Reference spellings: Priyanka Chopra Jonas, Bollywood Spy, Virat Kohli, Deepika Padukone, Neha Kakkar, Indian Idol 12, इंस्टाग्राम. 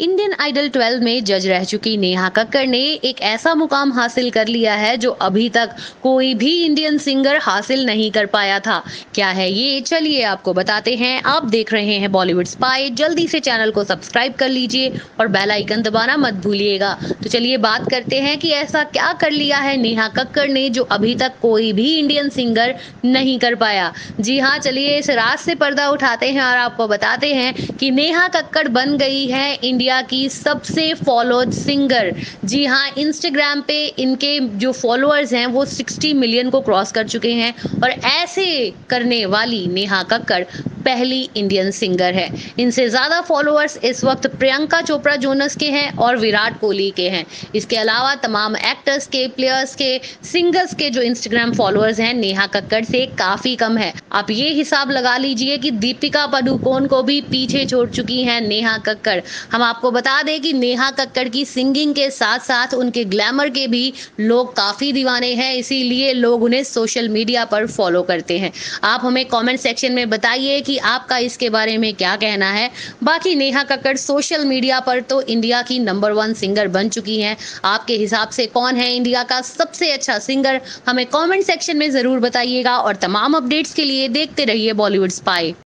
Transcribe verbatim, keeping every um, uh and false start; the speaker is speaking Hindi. इंडियन आइडल ट्वेल्व में जज रह चुकी नेहा कक्कड़ ने एक ऐसा मुकाम हासिल कर लिया है जो अभी तक कोई भी इंडियन सिंगर हासिल नहीं कर पाया था। क्या है ये, चलिए आपको बताते हैं। आप देख रहे हैं बॉलीवुड स्पाई। जल्दी से चैनल को सब्सक्राइब कर लीजिए और बेल आइकन दबाना मत भूलिएगा। तो चलिए बात करते हैं कि ऐसा क्या कर लिया है नेहा कक्कड़ ने जो अभी तक कोई भी इंडियन सिंगर नहीं कर पाया। जी हाँ, चलिए इस राज से पर्दा उठाते हैं और आपको बताते हैं कि नेहा कक्कड़ बन गई है इंडियन की सबसे फॉलोड सिंगर। जी हाँ, इंस्टाग्राम पे इनके जो फॉलोअर्स हैं वो साठ मिलियन को क्रॉस कर चुके हैं और ऐसे करने वाली नेहा कक्कड़ पहली इंडियन सिंगर है। इनसे ज़्यादा फॉलोअर्स इस वक्त प्रियंका चोपड़ा जोनस के हैं और विराट कोहली के हैं। इसके अलावा तमाम एक्टर्स के, प्लेयर्स के, सिंगर्स के जो इंस्टाग्राम फॉलोअर्स हैं नेहा कक्कड़ से काफ़ी कम है। आप ये हिसाब लगा लीजिए कि दीपिका पादुकोण को भी पीछे छोड़ चुकी हैं नेहा कक्कड़। हम आपको बता दें कि नेहा कक्कड़ की सिंगिंग के साथ साथ उनके ग्लैमर के भी लोग काफ़ी दीवाने हैं, इसीलिए लोग उन्हें सोशल मीडिया पर फॉलो करते हैं। आप हमें कॉमेंट सेक्शन में बताइए कि आपका इसके बारे में क्या कहना है। बाकी नेहा कक्कड़ सोशल मीडिया पर तो इंडिया की नंबर वन सिंगर बन चुकी हैं। आपके हिसाब से कौन है इंडिया का सबसे अच्छा सिंगर, हमें कमेंट सेक्शन में जरूर बताइएगा। और तमाम अपडेट्स के लिए देखते रहिए बॉलीवुड स्पाई।